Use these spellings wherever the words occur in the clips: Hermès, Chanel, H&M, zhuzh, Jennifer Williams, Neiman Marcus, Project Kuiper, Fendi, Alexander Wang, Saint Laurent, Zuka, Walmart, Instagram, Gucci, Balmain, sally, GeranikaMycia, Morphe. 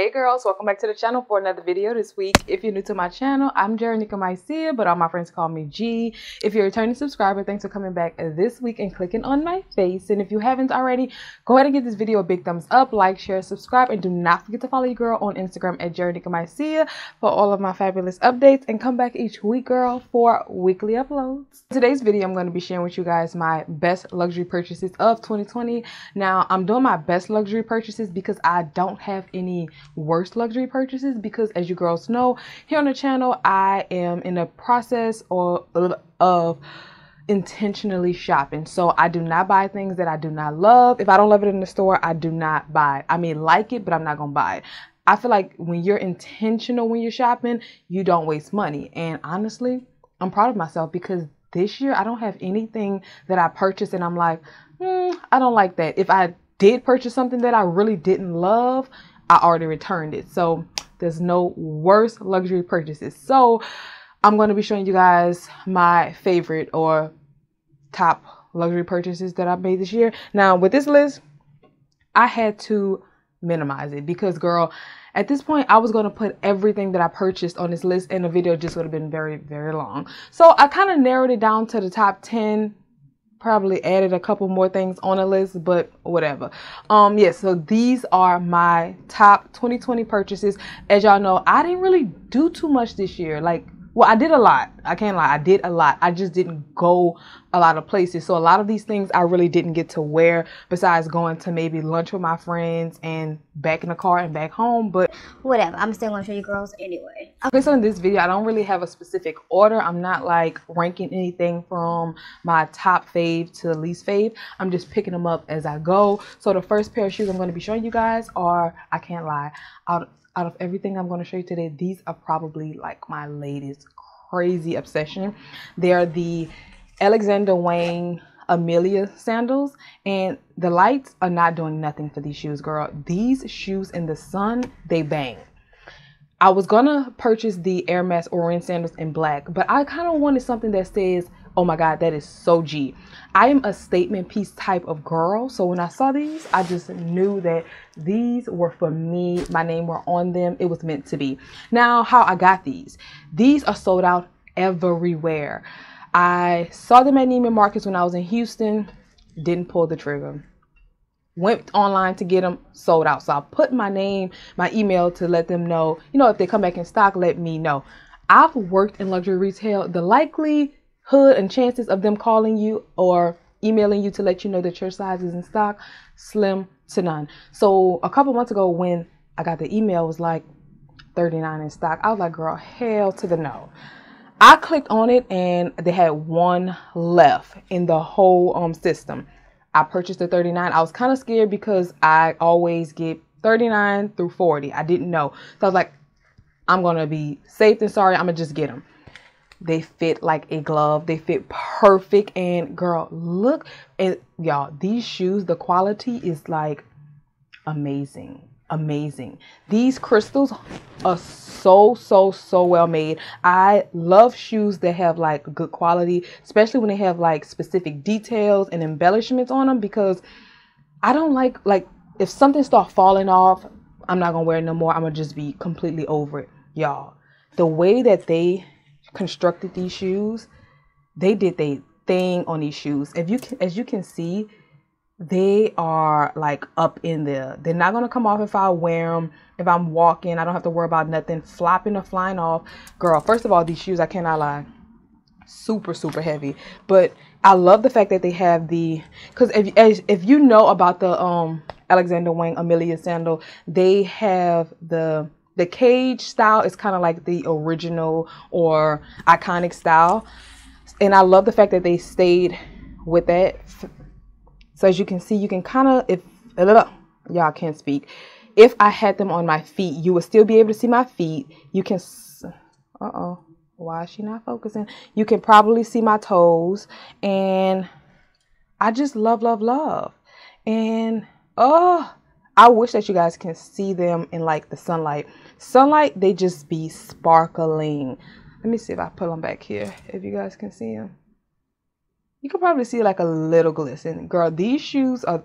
Hey girls, welcome back to the channel for another video this week. If you're new to my channel, I'm GeranikaMycia, but all my friends call me G. If you're a returning subscriber, thanks for coming back this week and clicking on my face. And if you haven't already, go ahead and give this video a big thumbs up, like, share, subscribe, and do not forget to follow your girl on Instagram at GeranikaMycia for all of my fabulous updates. And come back each week, girl, for weekly uploads. In today's video, I'm going to be sharing with you guys my best luxury purchases of 2020. Now, I'm doing my best luxury purchases because I don't have any worst luxury purchases, because as you girls know here on the channel, I am in the process of intentionally shopping. So I do not buy things that I do not love. If I don't love it in the store, I do not buy it. I may like it, but I'm not gonna buy it. I feel like when you're intentional when you're shopping, you don't waste money. And honestly, I'm proud of myself because this year I don't have anything that I purchased and I'm like, I don't like that. If I did purchase something that I really didn't love, I already returned it. So there's no worse luxury purchases. So I'm going to be showing you guys my favorite or top luxury purchases that I've made this year. Now with this list, I had to minimize it because girl, at this point I was going to put everything that I purchased on this list and the video just would have been very, very long. So I kind of narrowed it down to the top 10. Probably added a couple more things on the list, but whatever. Yeah, so these are my top 2020 purchases. As y'all know, I didn't really do too much this year. Like, well, I did a lot. I can't lie. I did a lot. I just didn't go a lot of places. So a lot of these things I really didn't get to wear besides going to maybe lunch with my friends and back in the car and back home. But whatever. I'm still going to show you girls anyway. Based on this video, I don't really have a specific order. I'm not like ranking anything from my top fave to least fave. I'm just picking them up as I go. So the first pair of shoes I'm going to be showing you guys are, I can't lie, out of everything I'm going to show you today, these are probably like my latest crazy obsession. They are the Alexander Wang Amelia sandals, and the lights are not doing nothing for these shoes, girl. These shoes in the sun, they bang. I was gonna purchase the Hermès orange sandals in black, but I kind of wanted something that says, oh my god, that is so G. I am a statement piece type of girl, so when I saw these, I just knew that these were for me. My name were on them. It was meant to be. Now, how I got these are sold out everywhere. I saw them at Neiman Marcus when I was in Houston, didn't pull the trigger. Went online to get them, sold out. So I put my name, my email to let them know, you know, if they come back in stock, let me know. I've worked in luxury retail. The likelihood and chances of them calling you or emailing you to let you know that your size is in stock, slim to none. So a couple months ago when I got the email, it was like 39 in stock. I was like, girl, hell to the no. I clicked on it and they had one left in the whole system. I purchased the 39. I was kind of scared because I always get 39 through 40. I didn't know. So I was like, I'm going to be safe and sorry. I'm going to just get them. They fit like a glove. They fit perfect. And girl, look at y'all. These shoes, the quality is like amazing. Amazing. These crystals are so well made. I love shoes that have like good quality, especially when they have like specific details and embellishments on them, because I don't like if something starts falling off, I'm not gonna wear it no more. I'm gonna just be completely over it. Y'all, the way that they constructed these shoes, they did their thing on these shoes. If you can, as you can see, they are like up in there. They're not going to come off if I wear them. If I'm walking, I don't have to worry about nothing flopping or flying off. Girl, first of all, these shoes, I cannot lie, super heavy. But I love the fact that they have the, because if you know about the Alexander Wang Amelia sandal, they have the cage style. It's kind of like the original or iconic style, and I love the fact that they stayed with that. So as you can see, you can kind of, if y'all can't speak, if I had them on my feet, you would still be able to see my feet. You can, uh-oh, why is she not focusing? You can probably see my toes, and I just love. And oh, I wish that you guys can see them in like the sunlight. Sunlight, they just be sparkling. Let me see if I put them back here, if you guys can see them. You can probably see like a little glisten. Girl, these shoes are,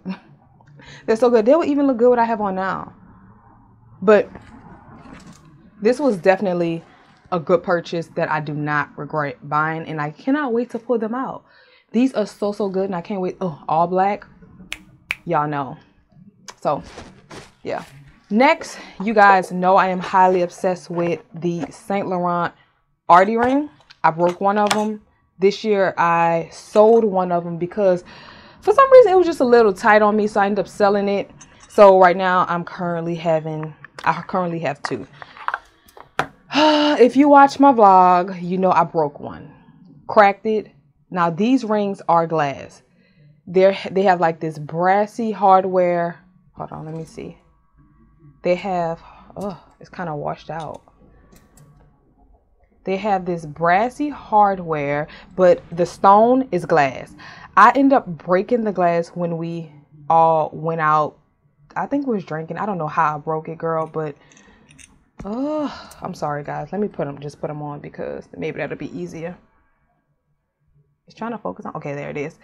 they're so good. They will even look good what I have on now. But this was definitely a good purchase that I do not regret buying, and I cannot wait to pull them out. These are so, so good, and I can't wait. Oh, all black. Y'all know. So, yeah. Next, you guys know I am highly obsessed with the Saint Laurent Arty ring. I broke one of them. This year, I sold one of them because for some reason it was just a little tight on me, so I ended up selling it. So right now, I currently have two. If you watch my vlog, you know I broke one, cracked it. Now these rings are glass. They have like this brassy hardware. Hold on, let me see. They have, oh, it's kind of washed out. They have this brassy hardware, but the stone is glass. I end up breaking the glass when we all went out. I think we was drinking. I don't know how I broke it, girl, but oh, I'm sorry guys. Let me just put them on because maybe that'll be easier. It's trying to focus on. Okay, there it is.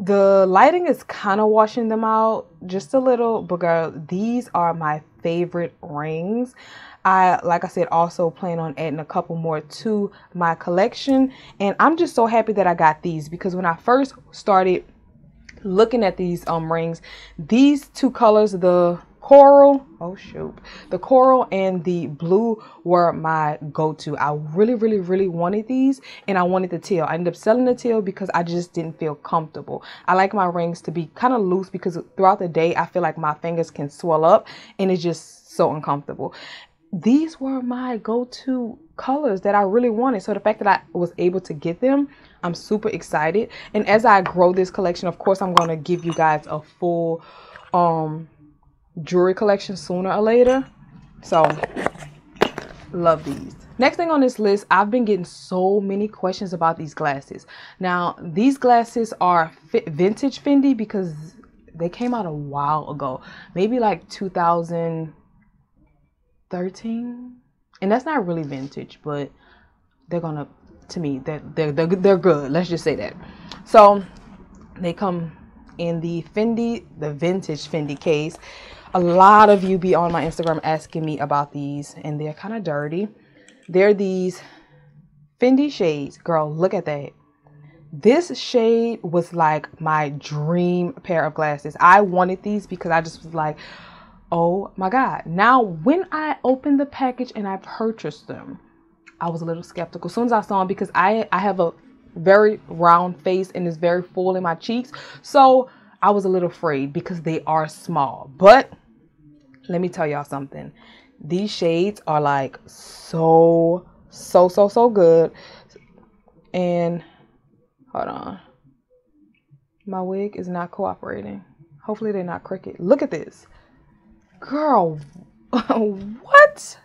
The lighting is kind of washing them out just a little, but girl, these are my favorite rings. I, like I said, also plan on adding a couple more to my collection, and I'm just so happy that I got these because when I first started looking at these rings, these two colors, the coral, oh shoot, the coral and the blue were my go-to. I really wanted these, and I wanted the teal. I ended up selling the teal because I just didn't feel comfortable. I like my rings to be kind of loose because throughout the day I feel like my fingers can swell up and it's just so uncomfortable. These were my go-to colors that I really wanted, so the fact that I was able to get them, I'm super excited. And as I grow this collection, of course I'm going to give you guys a full jewelry collection sooner or later. So love these. Next thing on this list, I've been getting so many questions about these glasses. Now these glasses are vintage Fendi because they came out a while ago, maybe like 2013, and that's not really vintage, but they're gonna, to me, they're good, let's just say that. So they come in the Fendi, the vintage Fendi case. A lot of you be on my Instagram asking me about these, and they're kind of dirty. They're these Fendi shades. Girl, look at that. This shade was like my dream pair of glasses. I wanted these because I just was like, oh my God. Now, when I opened the package and I purchased them, I was a little skeptical as soon as I saw them because I have a very round face and it's very full in my cheeks. So I was a little afraid because they are small. But let me tell y'all something. These shades are like so good. And hold on. My wig is not cooperating. Hopefully they're not crooked. Look at this. Girl, what?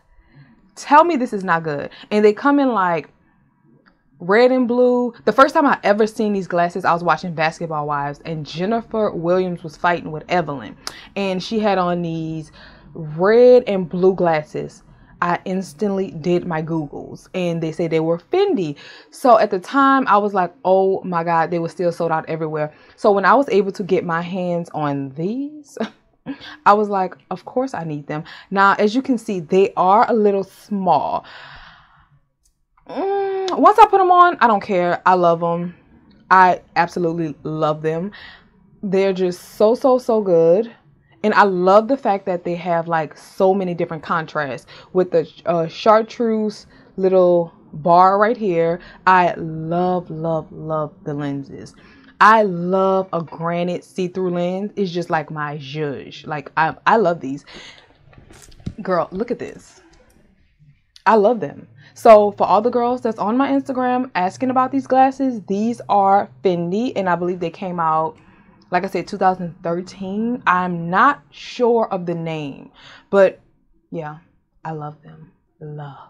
Tell me this is not good. And they come in like red and blue. The first time I ever seen these glasses, I was watching Basketball Wives, and Jennifer Williams was fighting with Evelyn, and she had on these red and blue glasses. I instantly did my Googles, and they say they were Fendi. So at the time I was like, oh my God, they were still sold out everywhere. So when I was able to get my hands on these, I was like, of course I need them. Now, as you can see, they are a little small. Once I put them on, I don't care. I love them. I absolutely love them. They're just so good. And I love the fact that they have like so many different contrasts with the chartreuse little bar right here. I love the lenses. I love a granite see-through lens. It's just like my zhuzh. Like I love these. Girl, look at this. I love them. So for all the girls that's on my Instagram asking about these glasses, these are Fendi, and I believe they came out, like I said, 2013. I'm not sure of the name, but yeah, I love them. Love.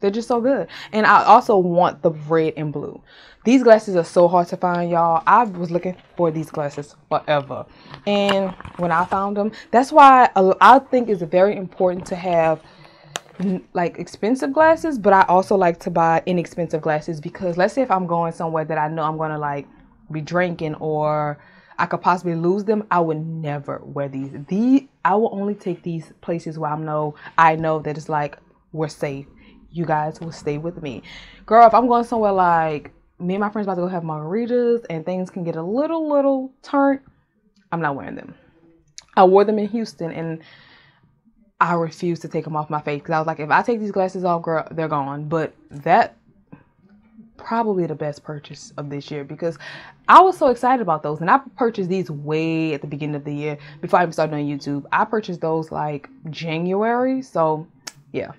They're just so good. And I also want the red and blue. These glasses are so hard to find, y'all. I was looking for these glasses forever, and when I found them, that's why I think it's very important to have like expensive glasses, but I also like to buy inexpensive glasses because let's say if I'm going somewhere that I know I'm gonna like be drinking, or I could possibly lose them. I would never wear these. I will only take these places where I know that it's like, we're safe. You guys will stay with me. Girl, if I'm going somewhere like me and my friends about to go have margaritas and things can get a little turnt, I'm not wearing them. I wore them in Houston and I refused to take them off my face because I was like, if I take these glasses off, girl, they're gone. But that probably the best purchase of this year because I was so excited about those, and I purchased these way at the beginning of the year before I even started on YouTube. I purchased those like January, so yeah.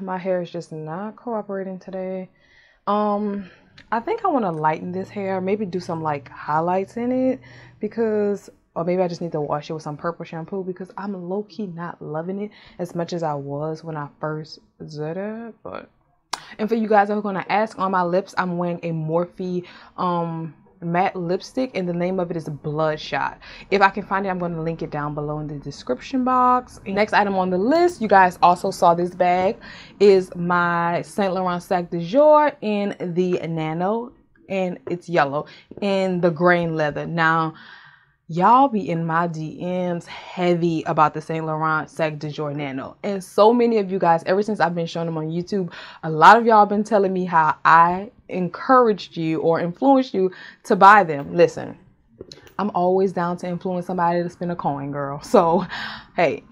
My hair is just not cooperating today. I think I want to lighten this hair, maybe do some like highlights in it, because or maybe I just need to wash it with some purple shampoo, because I'm low-key not loving it as much as I was when I first did it. But and for you guys who are going to ask, on my lips I'm wearing a Morphe matte lipstick, and the name of it is Bloodshot. If I can find it, I'm going to link it down below in the description box. Next item on the list, you guys also saw this bag, is my Saint Laurent sac de jour in the nano, and it's yellow in the grain leather. Now y'all be in my DMs heavy about the Saint Laurent sac de jour nano, and so many of you guys, ever since I've been showing them on YouTube, a lot of y'all been telling me how I encouraged you or influenced you to buy them. Listen, I'm always down to influence somebody to spend a coin, girl. So hey,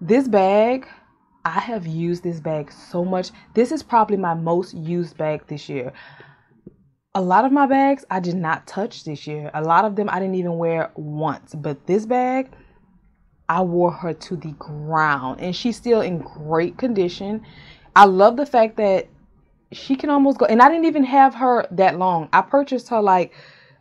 this bag, I have used this bag so much. This is probably my most used bag this year. A lot of my bags I did not touch this year. A lot of them I didn't even wear once. But this bag, I wore her to the ground. And she's still in great condition. I love the fact that she can almost go. And I didn't even have her that long. I purchased her like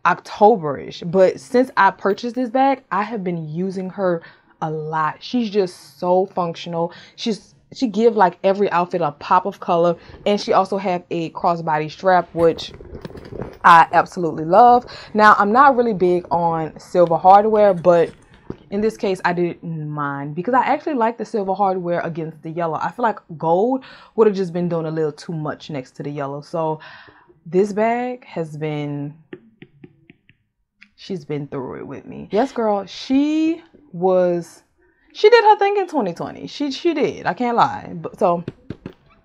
October-ish. But since I purchased this bag, I have been using her a lot. She's just so functional. She give like every outfit a pop of color, and she also have a crossbody strap, which I absolutely love. Now, I'm not really big on silver hardware, but in this case, I didn't mind because I actually like the silver hardware against the yellow. I feel like gold would have just been doing a little too much next to the yellow. So this bag has been, she's been through it with me. Yes, girl, she did her thing in 2020. She did. I can't lie. But, so,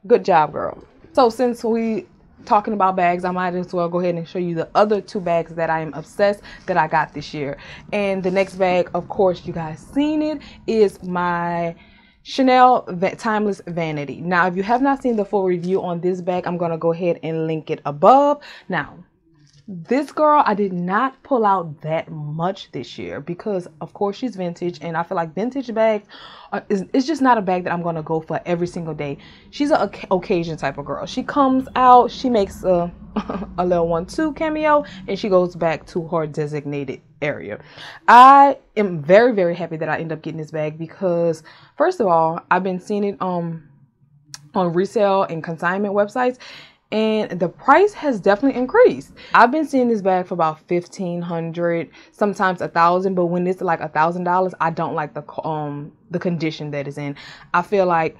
good job, girl. So, since we talking about bags, I might as well go ahead and show you the other two bags that I am obsessed that I got this year. And the next bag, of course, you guys seen it, is my Chanel Timeless Vanity. Now, if you have not seen the full review on this bag, I'm going to go ahead and link it above. Now, this girl, I did not pull out that much this year because, of course, she's vintage, and I feel like vintage bags, it's just not a bag that I'm going to go for every single day. She's an occasion type of girl. She comes out, she makes a little 1-2 cameo, and she goes back to her designated area. I am very happy that I end up getting this bag because, first of all, I've been seeing it on resale and consignment websites, and the price has definitely increased. I've been seeing this bag for about $1,500, sometimes $1,000, but when it's like $1,000, I don't like the condition that it's in. I feel like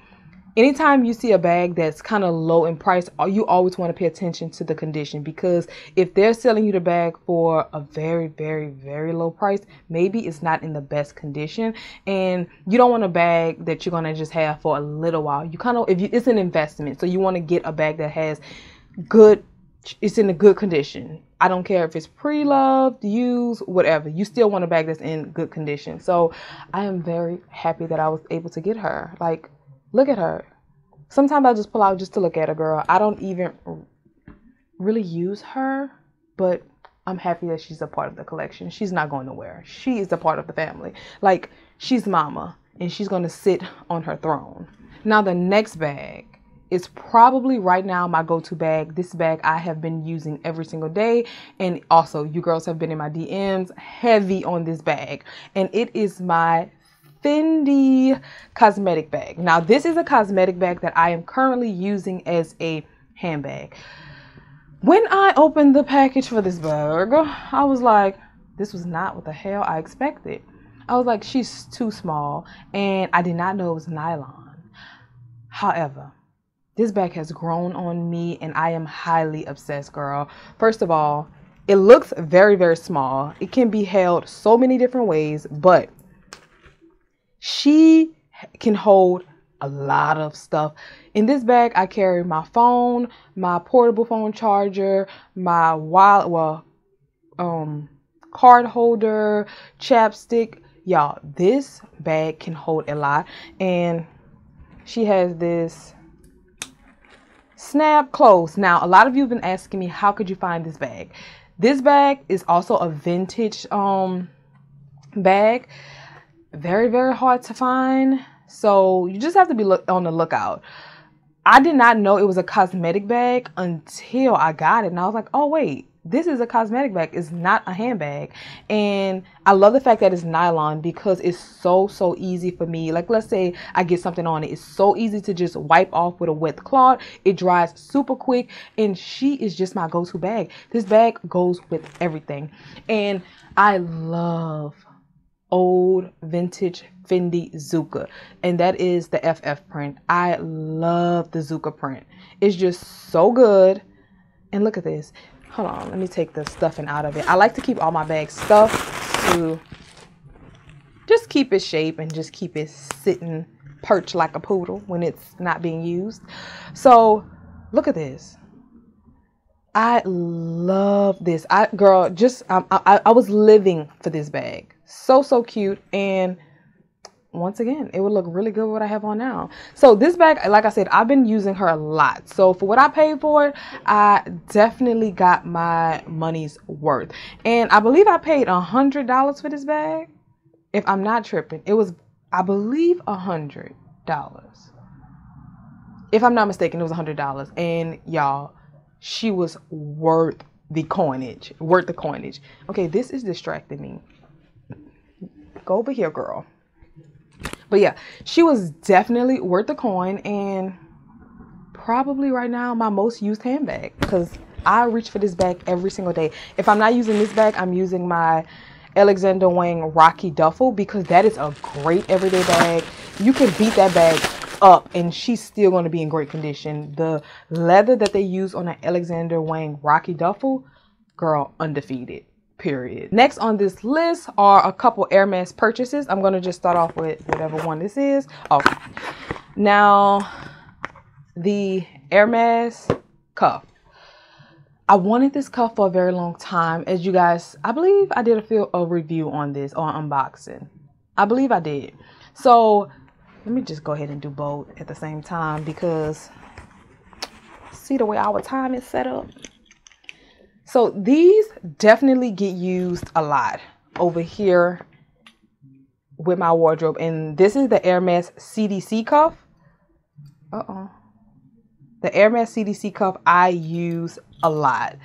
anytime you see a bag that's kind of low in price, you always want to pay attention to the condition, because if they're selling you the bag for a very low price, maybe it's not in the best condition, and you don't want a bag that you're going to just have for a little while. You kind of, it's an investment, so you want to get a bag that has good, it's in a good condition. I don't care if it's pre-loved, used, whatever. You still want a bag that's in good condition. So I am very happy that I was able to get her. Like, look at her. Sometimes I just pull out just to look at her, girl. I don't even really use her, but I'm happy that she's a part of the collection. She's not going nowhere. She is a part of the family. Like, she's mama, and she's going to sit on her throne. Now, the next bag is probably right now my go-to bag. This bag I have been using every single day, and also you girls have been in my DMs heavy on this bag, and it is my Fendi cosmetic bag. Now, this is a cosmetic bag that I am currently using as a handbag. When I opened the package for this bag, I was like, this was not what the hell I expected. I was like, she's too small, and I did not know it was nylon. However, this bag has grown on me, and I am highly obsessed, girl. First of all, It looks very, very small. It can be held so many different ways, but she can hold a lot of stuff. In this bag, I carry my phone, my portable phone charger, my wallet, well, card holder, chapstick. Y'all, this bag can hold a lot. And she has this snap close. Now, a lot of you have been asking me, how could you find this bag? This bag is also a vintage bag. Very, very hard to find. So you just have to be on the lookout. I did not know it was a cosmetic bag until I got it. And I was like, oh, wait, this is a cosmetic bag. It's not a handbag. And I love the fact that it's nylon because it's so easy for me. Like, let's say I get something on it. It's so easy to just wipe off with a wet cloth. It dries super quick. And she is just my go-to bag. This bag goes with everything. And I love old vintage Fendi Zuka, and that is the FF print. I love the Zuka print. It's just so good. And look at this. Hold on, let me take the stuffing out of it. I like to keep all my bags stuffed to just keep its shape and just keep it sitting perched like a poodle when it's not being used. So look at this. I love this. I was living for this bag. So cute. And once again, it would look really good with what I have on now. So this bag, like I said, I've been using her a lot. So for what I paid for it, I definitely got my money's worth. And I believe I paid $100 for this bag. If I'm not tripping, it was, I believe, $100. If I'm not mistaken, it was $100. And y'all, she was worth the coinage. Worth the coinage. Okay, this is distracting me. Go over here, girl. But yeah, she was definitely worth the coin, and probably right now my most used handbag, because I reach for this bag every single day. If I'm not using this bag, I'm using my Alexander Wang Rocky Duffel, because that is a great everyday bag. You can beat that bag up and she's still going to be in great condition. The leather that they use on an Alexander Wang Rocky Duffel, girl, undefeated. Period. Next on this list are a couple Hermès purchases. I'm going to just start off with whatever one this is. Oh, now the Hermès cuff. I wanted this cuff for a very long time. As you guys, I believe I did a review on this or unboxing. I believe I did. So let me just go ahead and do both at the same time, because see the way our time is set up. So these definitely get used a lot over here with my wardrobe. And this is the Hermès CDC cuff. The Hermès CDC cuff I use a lot.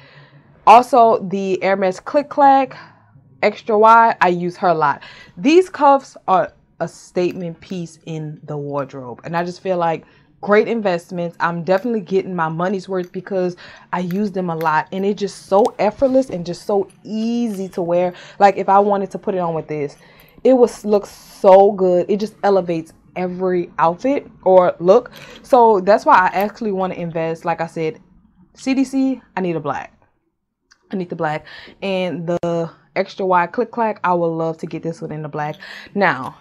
Also, the Hermès Click Clack Extra Wide, I use her a lot. These cuffs are a statement piece in the wardrobe. And I just feel like great investments. I'm definitely getting my money's worth because I use them a lot, and it's just so effortless and just so easy to wear. Like, if I wanted to put it on with this, it would look so good. It just elevates every outfit or look. So that's why I actually want to invest. Like I said, CDC, I need a black. I need the black. And the extra wide click clack, I would love to get this one in the black. Now,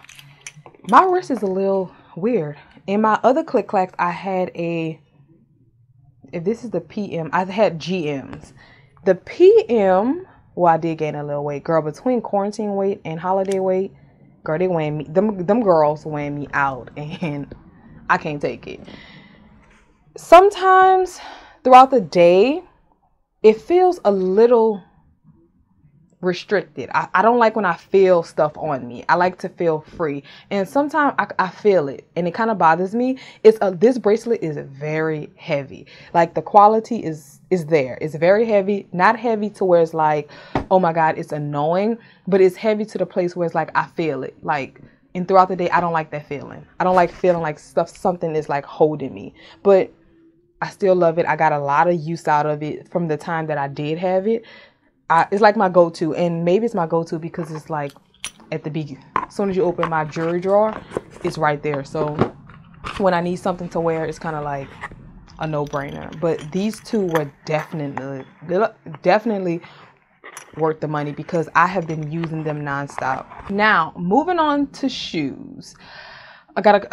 my wrist is a little weird. In my other click clacks, I had a, if this is the PM, I had GMs. The PM, well, I did gain a little weight. Girl, between quarantine weight and holiday weight, girl, they weighing me, them girls weighing me out, and I can't take it. Sometimes throughout the day, it feels a little restricted. I don't like when I feel stuff on me. I like to feel free, and sometimes I feel it, and it kind of bothers me. This bracelet is very heavy. Like, the quality is there. It's very heavy. Not heavy to where it's like, oh my god, it's annoying, but it's heavy to the place where it's like I feel it. Like, and throughout the day, I don't like that feeling. I don't like feeling like something is like holding me, but I still love it. I got a lot of use out of it from the time that I did have it. It's like my go-to, and maybe it's my go-to because it's like at the beginning. As soon as you open my jewelry drawer, it's right there. So when I need something to wear, it's kind of like a no-brainer. But these two were definitely worth the money because I have been using them nonstop. Now, moving on to shoes. I got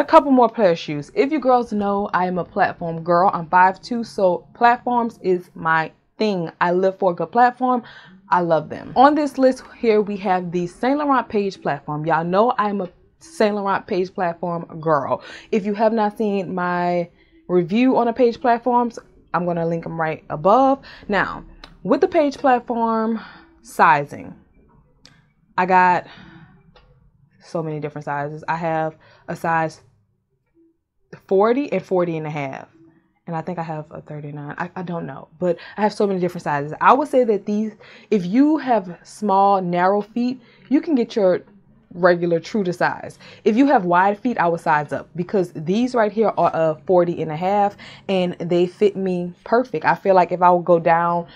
a couple more pair of shoes. If you girls know, I am a platform girl. I'm 5'2", so platforms is my thing. I live for a good platform. I love them. On this list here, we have the Saint Laurent Page platform. Y'all know I'm a Saint Laurent Page platform girl. If you have not seen my review on the Page platforms, I'm going to link them right above. Now, with the Page platform sizing, I got so many different sizes. I have a size 40 and 40 and a half. And I think I have a 39. I don't know, but I have so many different sizes. I would say that these, if you have small, narrow feet, you can get your regular true to size. If you have wide feet, I would size up because these right here are a 40 and a half and they fit me perfect. I feel like if I would go down,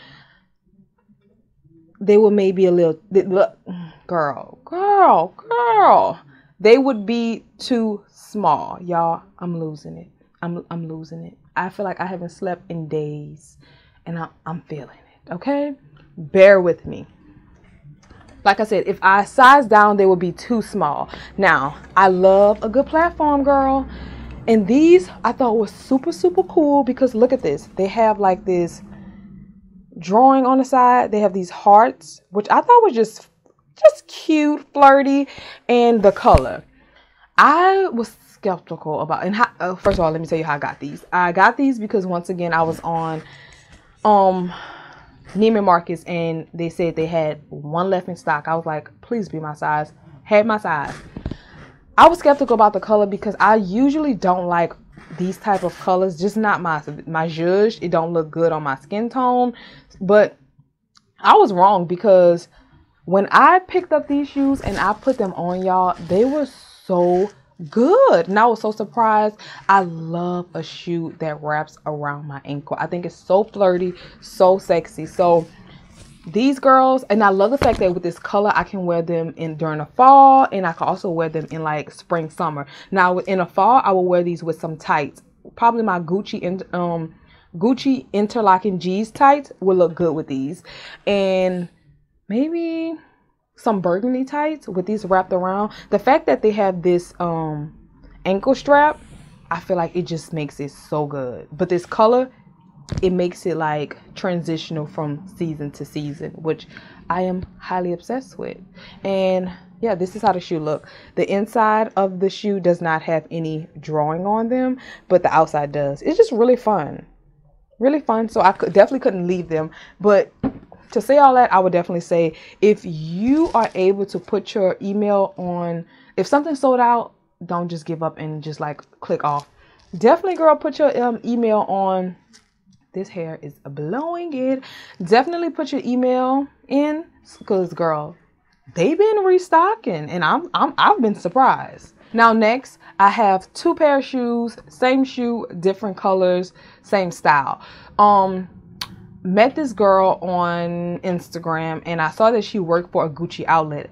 they would maybe a little, girl. They would be too small. Y'all, I'm losing it. I'm losing it. I feel like I haven't slept in days and I'm feeling it, okay? Bear with me. Like I said, if I size down, they would be too small. Now, I love a good platform, girl. And these I thought was super, super cool because look at this. They have like this drawing on the side. They have these hearts, which I thought was just cute, flirty, and the color. I was skeptical about, and how, first of all, let me tell you how I got these. I got these because once again, I was on Neiman Marcus and they said they had one left in stock. I was like, please be my size. Had my size. I was skeptical about the color because I usually don't like these type of colors, just not my zhuzh. It don't look good on my skin tone, but I was wrong because when I picked up these shoes and I put them on, y'all, they were so good and I was so surprised. I love a shoe that wraps around my ankle. I think it's so flirty, so sexy. So these girls, and I love the fact that with this color I can wear them in during the fall, and I can also wear them in like spring, summer. Now in the fall I will wear these with some tights, probably my Gucci and Gucci interlocking G's tights will look good with these, and maybe some burgundy tights with these wrapped around. The fact that they have this ankle strap, I feel like it just makes it so good. But this color, it makes it like transitional from season to season, which I am highly obsessed with. And yeah, this is how the shoe look. The inside of the shoe does not have any drawing on them, but the outside does. It's just really fun, really fun. So I definitely couldn't leave them. But to say all that, I would definitely say if you are able to put your email on, if something's sold out, don't just give up and just like click off. Definitely, girl, put your email on. This hair is blowing it. Definitely put your email in because, girl, they've been restocking and I've been surprised. Now, next, I have two pair of shoes, same shoe, different colors, same style. Met this girl on Instagram and I saw that she worked for a Gucci outlet.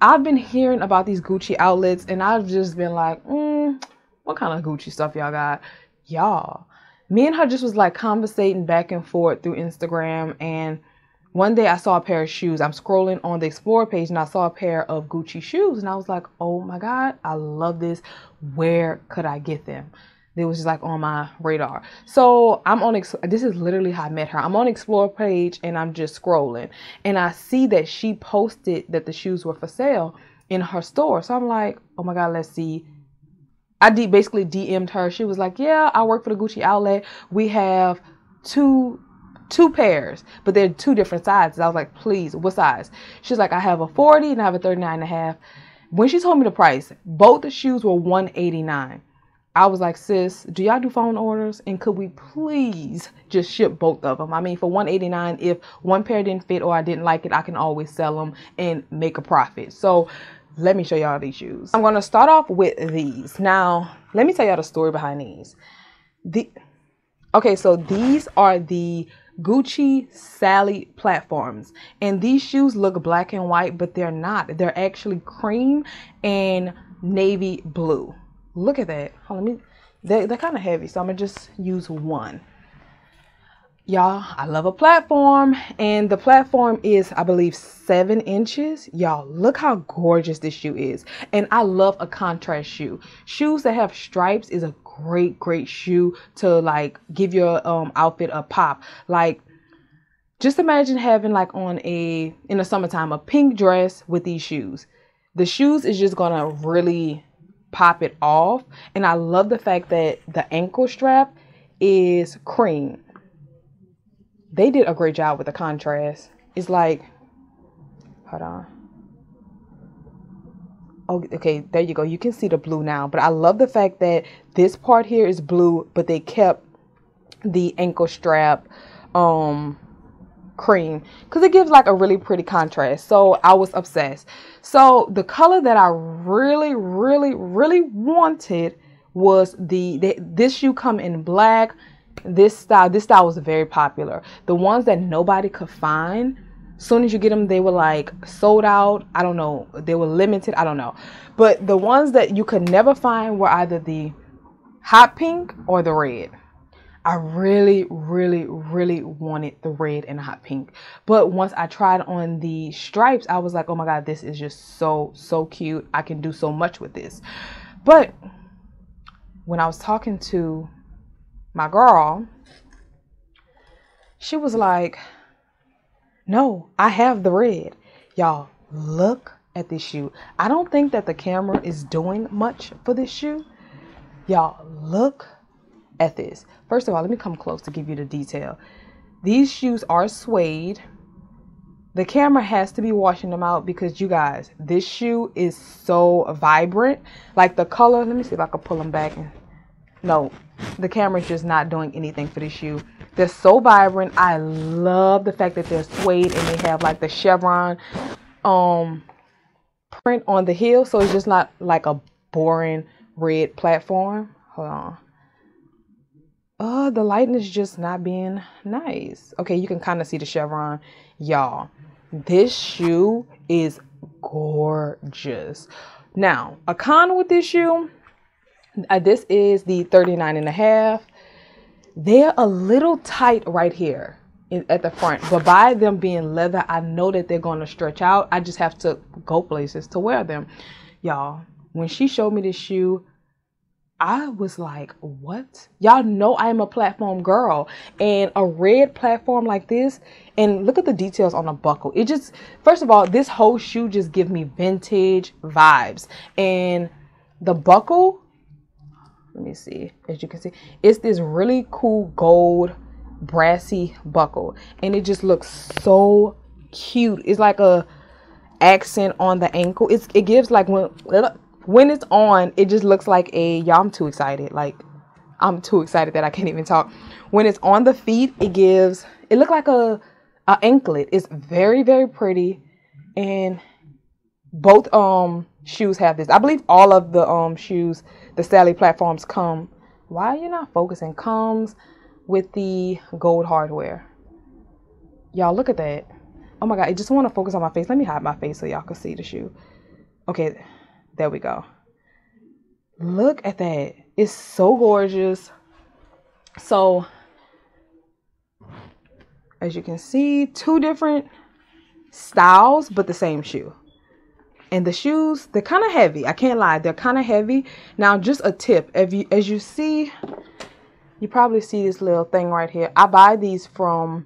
I've been hearing about these Gucci outlets and I've just been like, what kind of Gucci stuff y'all got? Y'all, me and her just was like conversating back and forth through Instagram, and one day I saw a pair of shoes. I'm scrolling on the Explore page and I saw a pair of Gucci shoes and I was like, oh my God, I love this. Where could I get them? They was just like on my radar. So I'm on, this is literally how I met her. I'm on Explore page and I'm just scrolling. And I see that she posted that the shoes were for sale in her store. So I'm like, oh my God, let's see. I basically DM'd her. She was like, yeah, I work for the Gucci outlet. We have two pairs, but they're two different sizes. I was like, please, what size? She's like, I have a 40 and I have a 39 and a half. When she told me the price, both the shoes were $189. I was like, sis, do y'all do phone orders? And could we please just ship both of them? I mean, for $189, if one pair didn't fit or I didn't like it, I can always sell them and make a profit. So let me show y'all these shoes. I'm going to start off with these. Now, let me tell y'all the story behind these. Okay, so these are the Gucci Sally platforms. And these shoes look black and white, but they're not. They're actually cream and navy blue. Look at that. They're kind of heavy, so I'm gonna just use one. Y'all, I love a platform, and the platform is, I believe, 7 inches. Y'all, look how gorgeous this shoe is. And I love a contrast shoe. Shoes that have stripes is a great shoe to like give your outfit a pop. Like, just imagine having like in the summertime, a pink dress with these shoes. The shoes is just gonna really pop it off. And I love the fact that the ankle strap is cream. They did a great job with the contrast. It's like, hold on. Oh, okay, there you go. You can see the blue now. But I love the fact that this part here is blue, but they kept the ankle strap cream, because it gives like a really pretty contrast. So I was obsessed. So the color that I really wanted was this shoe come in black. This style was very popular. The ones that nobody could find, soon as you get them, they were like sold out. I don't know, they were limited, I don't know. But the ones that you could never find were either the hot pink or the red. I really wanted the red and hot pink. But once I tried on the stripes, I was like, oh my God, this is just so cute. I can do so much with this. But when I was talking to my girl, she was like, no, I have the red. Y'all, look at this shoe. I don't think that the camera is doing much for this shoe. Y'all, look at this. First of all, let me come close to give you the detail. These shoes are suede. The camera has to be washing them out because, you guys, this shoe is so vibrant. Like the color, let me see if I can pull them back. No, the camera's just not doing anything for this shoe. They're so vibrant. I love the fact that they're suede and they have like the chevron print on the heel. So it's just not like a boring red platform. Hold on. The lighting is just not being nice. Okay, you can kind of see the chevron. Y'all, this shoe is gorgeous. Now, a con with this shoe, this is the 39.5. They're a little tight right here at the front, but by them being leather, I know that they're going to stretch out. I just have to go places to wear them. Y'all, when she showed me this shoe, I was like, what? Y'all know I am a platform girl, and a red platform like this, and look at the details on the buckle. It just, first of all, this whole shoe just give me vintage vibes. And the buckle, let me see, as you can see, it's this really cool gold brassy buckle, and it just looks so cute. It's like a accent on the ankle. It gives like when it's on, it just looks like a, y'all, I'm too excited. Like, I'm too excited that I can't even talk. When it's on the feet, it look like a anklet. It's very pretty. And both shoes have this. I believe all of the shoes, the Sally platforms, come, why are you not focusing, comes with the gold hardware. Y'all, look at that. Oh my God, I just want to focus on my face. Let me hide my face so y'all can see the shoe. Okay, there we go. Look at that. It's so gorgeous. So, as you can see, two different styles, but the same shoe. And the shoes, they're kind of heavy. I can't lie, they're kind of heavy. Now, just a tip. As you see, you probably see this little thing right here. I buy these from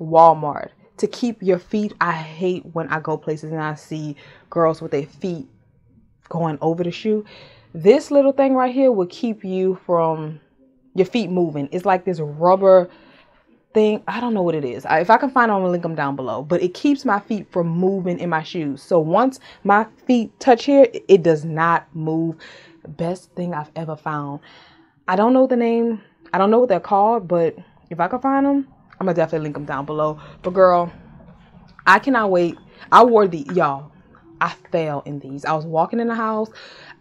Walmart to keep your feet. I hate when I go places and I see girls with their feet going over the shoe. This little thing right here will keep you from your feet moving. It's like this rubber thing. I don't know what it is. If I can find it, I'm gonna link them down below. But it keeps my feet from moving in my shoes. So once my feet touch here, it does not move. Best thing I've ever found. I don't know the name. I don't know what they're called, but if I can find them, I'm gonna definitely link them down below. But girl, I cannot wait. I wore the, y'all, I fell in these. I was walking in the house.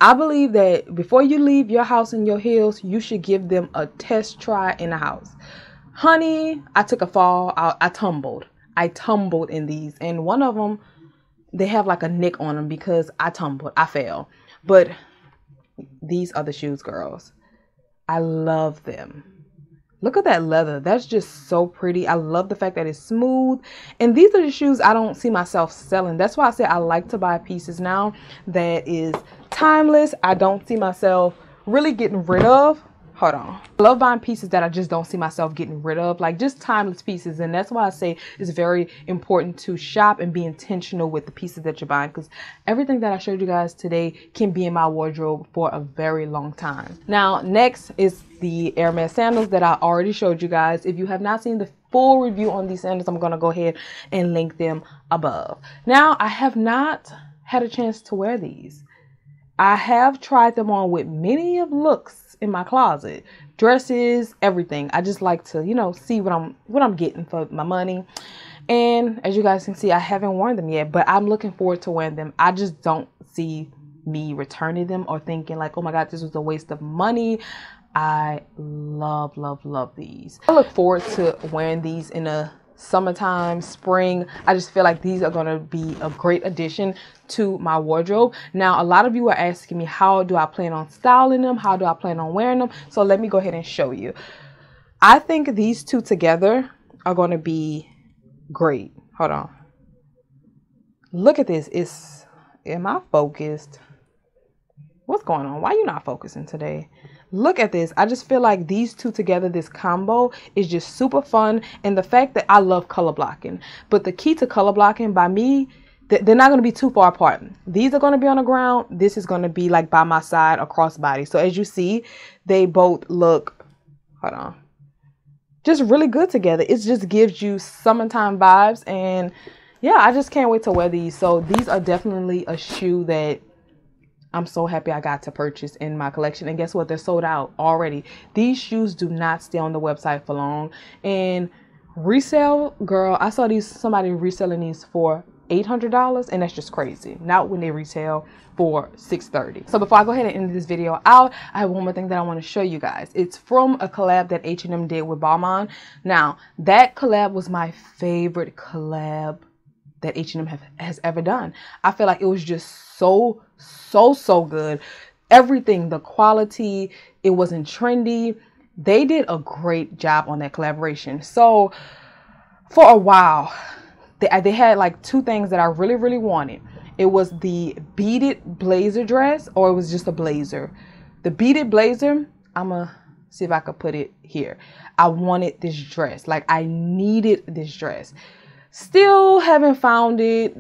I believe that before you leave your house in your heels, you should give them a test try in the house. Honey, I took a fall. I tumbled. I tumbled in these. And one of them, they have like a nick on them because I tumbled. I fell. But these are the shoes, girls. I love them. Look at that leather. That's just so pretty. I love the fact that it's smooth. And these are the shoes I don't see myself selling. That's why I say I like to buy pieces now that is timeless. I don't see myself really getting rid of. Hold on. I love buying pieces that I just don't see myself getting rid of, like just timeless pieces. And that's why I say it's very important to shop and be intentional with the pieces that you're buying, because everything that I showed you guys today can be in my wardrobe for a very long time. Now, next is the Hermès sandals that I already showed you guys. If you have not seen the full review on these sandals, I'm going to go ahead and link them above. Now, I have not had a chance to wear these. I have tried them on with many of looks in my closet, dresses, everything. I just like to, you know, see what I'm getting for my money. And as you guys can see, I haven't worn them yet, but I'm looking forward to wearing them. I just don't see me returning them or thinking like, oh my God, this was a waste of money. I love, love, love these. I look forward to wearing these in a summertime, spring. I just feel like these are going to be a great addition to my wardrobe. Now, a lot of you are asking me, how do I plan on styling them? How do I plan on wearing them? So let me go ahead and show you. I think these two together are going to be great. Hold on. Look at this. It's, am I focused? What's going on? Why are you not focusing today? Look at this. I just feel like these two together, this combo is just super fun. And the fact that I love color blocking, but the key to color blocking by me, they're not going to be too far apart. These are going to be on the ground. This is going to be like by my side or crossbody. So as you see, they both look, hold on, just really good together. It just gives you summertime vibes. And yeah, I just can't wait to wear these. So these are definitely a shoe that I'm so happy I got to purchase in my collection. And guess what? They're sold out already. These shoes do not stay on the website for long. And resale, girl, I saw these, somebody reselling these for $800, and that's just crazy. Not when they retail for $630. So before I go ahead and end this video out, I have one more thing that I want to show you guys. It's from a collab that H&M did with Balmain. Now, that collab was my favorite collab that H&M has ever done. I feel like it was just so good. Everything, the quality, it wasn't trendy. They did a great job on that collaboration. So for a while, they had like two things that I really wanted. It was the beaded blazer dress, or it was just a blazer. The beaded blazer, I'ma see if I could put it here. I wanted this dress, like I needed this dress. Still haven't found it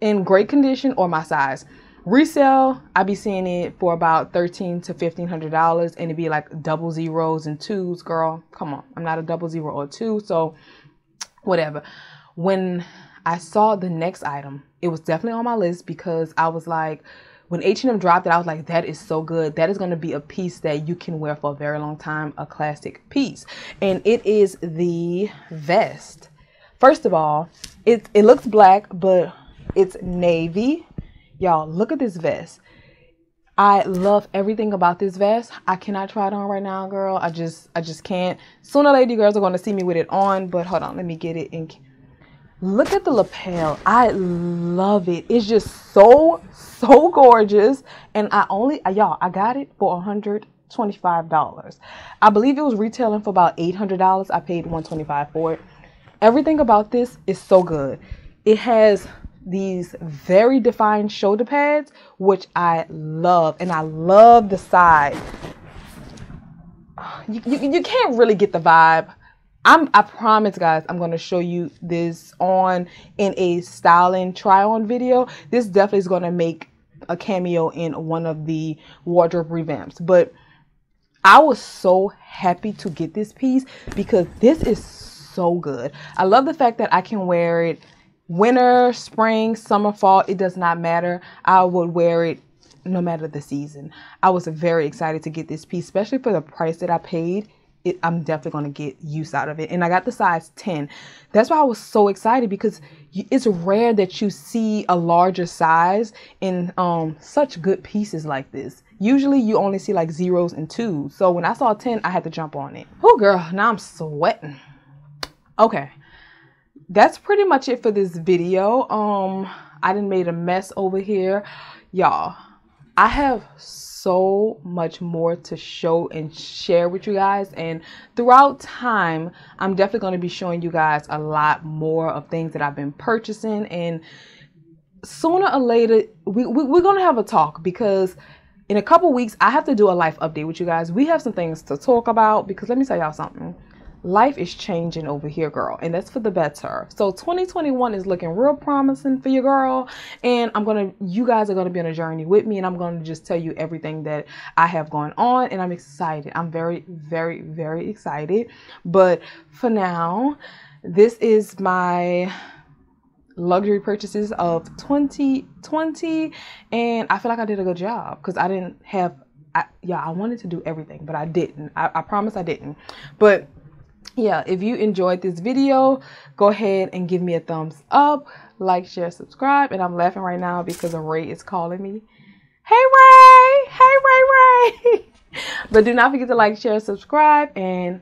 in great condition or my size. Resale, I be seeing it for about $1,300 to $1,500, and it'd be like double zeros and twos. Girl, come on, I'm not a double zero or two, so whatever. When I saw the next item, it was definitely on my list, because I was like, when H&M dropped it, I was like, that is so good. That is going to be a piece that you can wear for a very long time, a classic piece. And it is the vest. First of all, it looks black, but it's navy. Y'all, look at this vest. I love everything about this vest. I cannot try it on right now, girl. I just can't. Sooner or later, girls are going to see me with it on, but hold on, let me get it in. Look at the lapel. I love it. It's just so gorgeous. And I only, y'all, I got it for $125. I believe it was retailing for about $800. I paid $125 for it. Everything about this is so good. It has these very defined shoulder pads, which I love, and I love the side. You can't really get the vibe. I promise, guys, I'm going to show you this on in a styling try-on video. This definitely is going to make a cameo in one of the wardrobe revamps, but I was so happy to get this piece because this is so good. I love the fact that I can wear it winter, spring, summer, fall. It does not matter. I would wear it no matter the season. I was very excited to get this piece, especially for the price that I paid. I'm definitely going to get use out of it. And I got the size 10. That's why I was so excited, because it's rare that you see a larger size in such good pieces like this. Usually you only see like zeros and twos. So when I saw 10, I had to jump on it. Oh, girl, now I'm sweating. Okay, that's pretty much it for this video. I done made a mess over here, y'all. I have so much more to show and share with you guys, and throughout time I'm definitely going to be showing you guys a lot more of things that I've been purchasing, and sooner or later we're going to have a talk, because in a couple weeks I have to do a life update with you guys. We have some things to talk about, because let me tell y'all something, life is changing over here, girl, and that's for the better. So 2021 is looking real promising for you, girl, and you guys are gonna be on a journey with me, and I'm gonna just tell you everything that I have going on, and I'm excited. I'm very, very, very excited. But for now, this is my luxury purchases of 2020, and I feel like I did a good job, because I didn't have, I wanted to do everything, but I didn't. I promise I didn't. But yeah, if you enjoyed this video, go ahead and give me a thumbs up, like, share, subscribe. And I'm laughing right now because Ray is calling me. Hey, Ray! Hey, Ray! But do not forget to like, share, subscribe, and